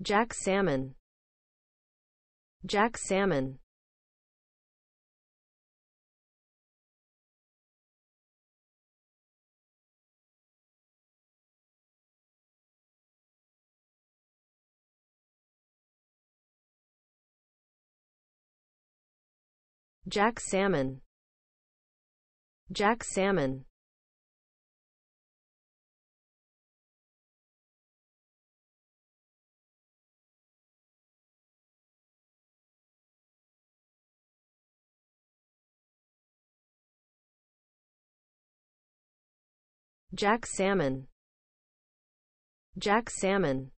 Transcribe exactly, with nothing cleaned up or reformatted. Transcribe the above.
Jack salmon. Jack salmon. Jack salmon. Jack salmon. Jack salmon. Jack salmon.